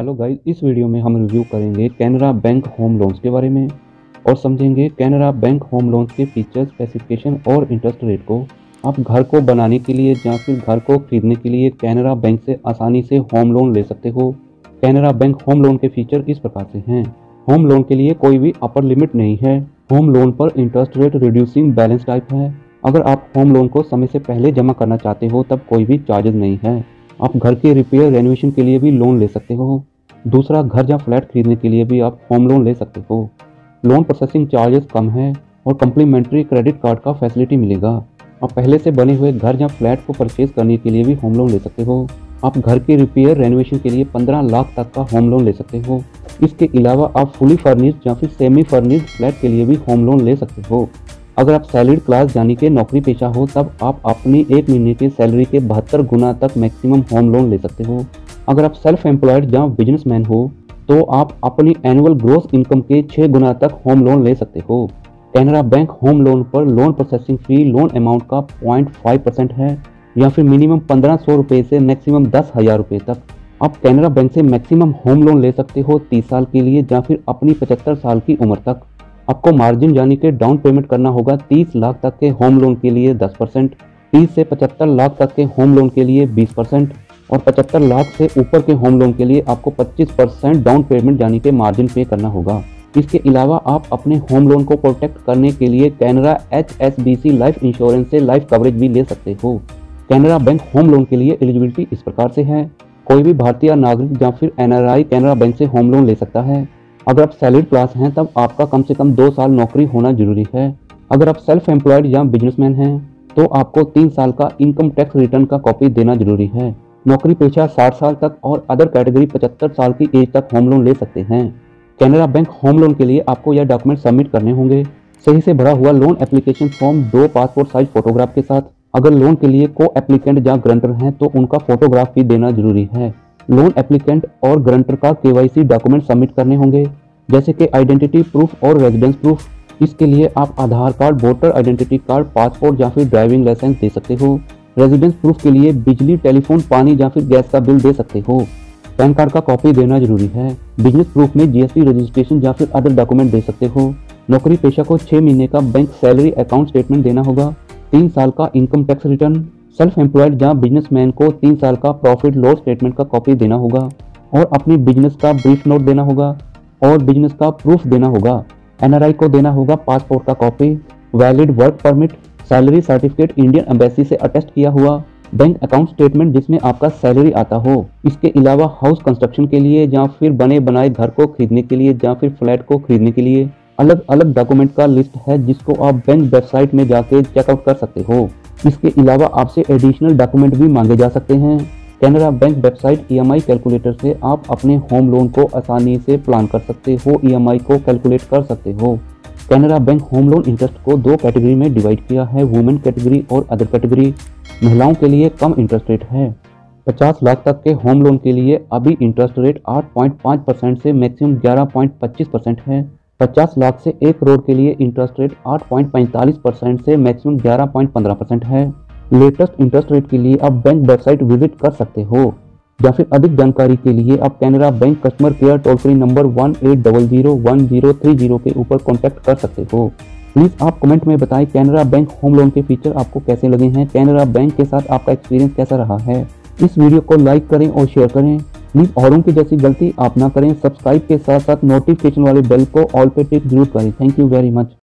Hello guys, इस video में हम रिव्यू करेंगे कैनरा बैंक होम लोन्स के बारे में और समझेंगे कैनरा बैंक होम लोन्स के फीचर्स, स्पेसिफिकेशन और इंटरेस्ट रेट को। आप घर को बनाने के लिए या फिर घर को खरीदने के लिए कैनरा बैंक से आसानी से होम लोन ले सकते हो। कैनरा बैंक होम लोन के फीचर इस प्रकार से हैं। होम लोन के लिए कोई भी अपर लिमिट नहीं है। होम लोन पर interest rate reducing balance type है। अगर आप होम लोन को समय से पहले जमा करना चाहते हो तब कोई भी चार्जेस नहीं है। आप घर के रिपेयर रेनोवेशन के लिए भी लोन ले सकते हो। दूसरा, घर या फ्लैट खरीदने के लिए भी आप होम लोन ले सकते हो। लोन प्रोसेसिंग चार्जेस कम है और कम्प्लीमेंट्री क्रेडिट कार्ड का फैसिलिटी मिलेगा। आप पहले से बने हुए घर या फ्लैट को परचेज करने के लिए भी होम लोन ले सकते हो। आप घर के रिपेयर रेनोवेशन के लिए 15 लाख तक का होम लोन ले सकते हो। इसके अलावा आप फुली फर्निश्ड या फिर सेमी फर्निश्ड फ्लैट के लिए भी होम लोन ले सकते हो। अगर आप सैलरीड क्लास यानी कि नौकरी पेशा हो तब आप अपनी एक महीने की सैलरी के 72 गुना तक मैक्सिमम होम लोन ले सकते हो। अगर आप सेल्फ एम्प्लॉयड या बिजनेसमैन हो तो आप अपनी एनुअल ग्रॉस इनकम के 6 गुना तक होम लोन ले सकते हो। कैनरा बैंक होम लोन पर loan processing fee loan amount का 0.5% है या फिर मिनिमम 1500 रुपये से मैक्सिमम 10,000 रुपये तक। आप कैनरा बैंक से मैक्सिमम होम लोन ले सकते हो 30 साल के लिए या फिर अपनी 75 साल की उम्र तक। आपको मार्जिन यानी कि डाउन पेमेंट करना होगा 30 लाख तक के होम लोन के लिए 10%, 30 से 75 लाख तक के होम लोन के लिए 20% और 75 लाख से ऊपर के होम लोन के लिए आपको 25% डाउन पेमेंट यानी कि मार्जिन पे करना होगा। इसके अलावा आप अपने होम लोन को प्रोटेक्ट करने के लिए कैनरा HSBC लाइफ इंश्योरेंस से लाइफ कवरेज भी ले सकते हो। कैनरा बैंक होम लोन के लिए एलिजिबिलिटी इस प्रकार से है। कोई भी भारतीय नागरिक या फिर NRI कैनरा बैंक से होम लोन ले सकता है। अगर आप सैलरीड क्लास हैं तब आपका कम से कम 2 साल नौकरी होना जरूरी है। अगर आप सेल्फ एम्प्लॉयड या बिजनेसमैन हैं तो आपको 3 साल का इनकम टैक्स रिटर्न का कॉपी देना जरूरी है। नौकरी पेशा 60 साल तक और अदर कैटेगरी 75 साल की एज तक होम लोन ले सकते हैं। कैनरा बैंक होम लोन के लिए आपको यह डॉक्यूमेंट सबमिट करने होंगे। सही से भरा हुआ loan application form 2 passport size photograph के साथ। अगर लोन के लिए को एप्लीकेंट या ग्रंटर हैं तो उनका फोटोग्राफ भी देना जरूरी है। लोन एप्लीकेंट और ग्रंटर का KYC डॉक्यूमेंट सबमिट करने होंगे जैसे कि आइडेंटिटी प्रूफ और रेजिडेंस प्रूफ। इसके लिए आप Aadhaar card, voter identity card, passport या फिर ड्राइविंग लाइसेंस दे सकते हो। रेजिडेंस प्रूफ के लिए बिजली, टेलीफोन, पानी या फिर गैस का बिल दे सकते हो। पैन कार्ड का कॉपी देना जरूरी है। बिजनेस प्रूफ में GST रजिस्ट्रेशन या फिर अदर डॉक्यूमेंट दे सकते हो। नौकरी पेशा को 6 महीने का बैंक सैलरी अकाउंट स्टेटमेंट देना होगा। 3 साल का income tax return. Self employed या बिजनेसमैन को 3 साल का प्रॉफिट लॉस स्टेटमेंट का कॉपी देना होगा और अपनी बिजनेस का ब्रीफ नोट देना होगा और बिजनेस का प्रूफ देना होगा। NRI को देना होगा पासपोर्ट का copy, valid work permit, salary certificate Indian embassy से अटेस्ट किया हुआ, बैंक अकाउंट स्टेटमेंट जिसमें आपका सैलरी आता हो। इसके अलावा हाउस कंस्ट्रक्शन के लिए या फिर बने बनाए घर को खरीदने के लिए या फिर फ्लैट को खरीदने के लिए अलग अलग डॉक्यूमेंट का लिस्ट है जिसको आप बैंक वेबसाइट में जाके चेकआउट कर सकते हो। इसके अलावा आपसे एडिशनल डॉक्यूमेंट भी मांगे जा सकते हैं। Canara bank website EMI calculator से आप अपने होम लोन को आसानी से प्लान कर सकते हो, EMI को कैलकुलेट कर सकते हो। Canara bank home loan interest को 2 कैटेगरी में डिवाइड किया है, वुमेन कैटेगरी और अदर कैटेगरी। महिलाओं के लिए कम इंटरेस्ट रेट है। 50 लाख तक के होम लोन के लिए अभी इंटरेस्ट रेट 8.5% से मैक्सिमम 11.25% है। 50 लाख से 1 करोड़ के लिए इंटरेस्ट रेट 8.45% से मैक्सिमम 11.15% है। लेटेस्ट इंटरेस्ट रेट के लिए आप बैंक वेबसाइट विजिट कर सकते हो या फिर अधिक जानकारी के लिए आप Canara bank customer care toll free number 18001030 के ऊपर कॉन्टैक्ट कर सकते हो। प्लीज़ आप कमेंट में बताएं कैनरा बैंक होम लोन के फीचर आपको कैसे लगे हैं, कैनरा बैंक के साथ आपका एक्सपीरियंस कैसा रहा है। इस वीडियो को लाइक करें और शेयर करें। प्लीज़ औरों की जैसी गलती आप ना करें। सब्सक्राइब के साथ साथ नोटिफिकेशन वाले बेल को ऑल पे टिक जरूर करें। Thank you very much.